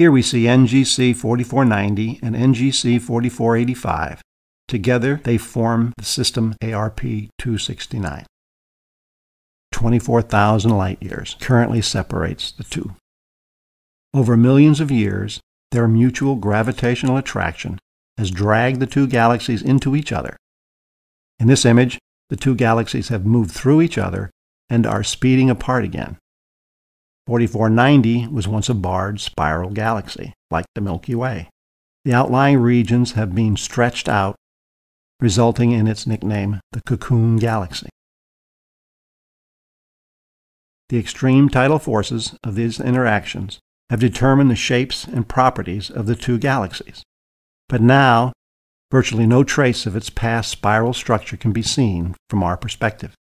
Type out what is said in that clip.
Here we see NGC 4490 and NGC 4485. Together, they form the system ARP 269. 24,000 light-years currently separates the two. Over millions of years, their mutual gravitational attraction has dragged the two galaxies into each other. In this image, the two galaxies have moved through each other and are speeding apart again. 4490 was once a barred spiral galaxy, like the Milky Way. The outlying regions have been stretched out, resulting in its nickname, the Cocoon Galaxy. The extreme tidal forces of these interactions have determined the shapes and properties of the two galaxies. But now, virtually no trace of its past spiral structure can be seen from our perspective.